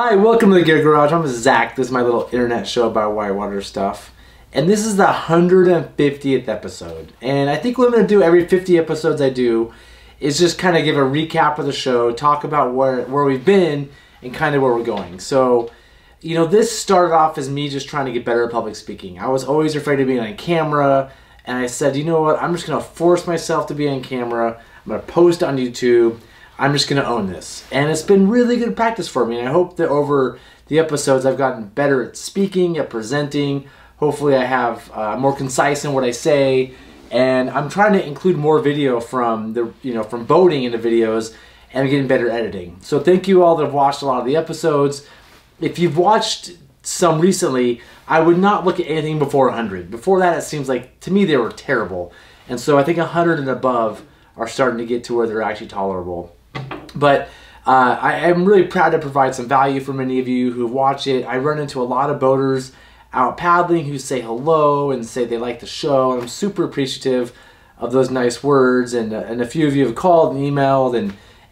Hi, welcome to The Gear Garage. I'm Zach. This is my little internet show about whitewater stuff. And this is the 150th episode. And I think what I'm going to do every 50 episodes I do is just kind of give a recap of the show, talk about where we've been and kind of where we're going. So, you know, this started off as me just trying to get better at public speaking. I was always afraid of being on camera. And I said, you know what, I'm just going to force myself to be on camera. I'm going to post on YouTube. I'm just going to own this. And it's been really good practice for me. And I hope that over the episodes I've gotten better at speaking, at presenting. Hopefully I have more concise in what I say. And I'm trying to include more video from the, from boating into videos, and I'm getting better editing. So thank you all that have watched a lot of the episodes. If you've watched some recently, I would not look at anything before 100. Before that, it seems like, to me, they were terrible. And so I think 100 and above are starting to get to where they're actually tolerable. But I am really proud to provide some value for many of you who watch it. I run into a lot of boaters out paddling who say hello and say they like the show. And I'm super appreciative of those nice words. And a few of you have called and emailed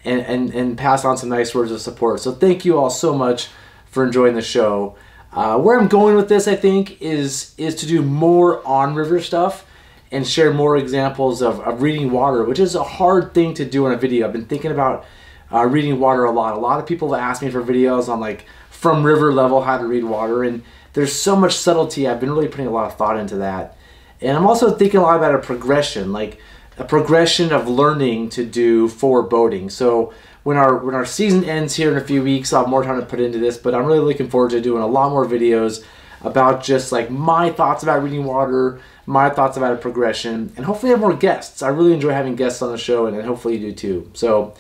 and passed on some nice words of support. So thank you all so much for enjoying the show. Where I'm going with this, I think, is to do more on-river stuff and share more examples of reading water, which is a hard thing to do in a video. I've been thinking about reading water a lot. A lot of people ask me for videos on, like, from river level how to read water, and there's so much subtlety. I've been really putting a lot of thought into that. And I'm also thinking a lot about a progression, like a progression of learning to do forward boating. So when our season ends here in a few weeks, I'll have more time to put into this, but I'm really looking forward to doing a lot more videos about just like my thoughts about reading water, my thoughts about a progression, and hopefully have more guests. I really enjoy having guests on the show, and hopefully you do too. So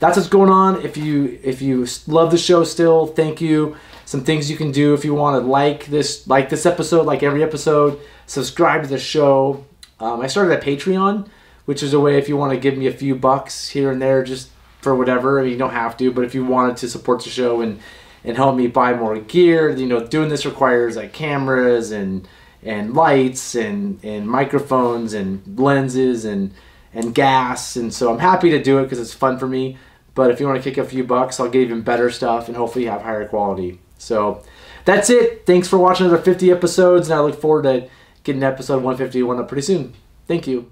that's what's going on. If you love the show still, thank you. Some things you can do if you want to like this episode, like every episode, subscribe to the show. I started a Patreon, which is a way if you want to give me a few bucks here and there, just for whatever. I mean, you don't have to, but if you wanted to support the show and help me buy more gear, you know, doing this requires like cameras and lights and microphones and lenses and gas, and so I'm happy to do it because it's fun for me. But if you want to kick a few bucks, I'll get even better stuff and hopefully have higher quality. So that's it. Thanks for watching another 50 episodes, and I look forward to getting episode 151 up pretty soon. Thank you.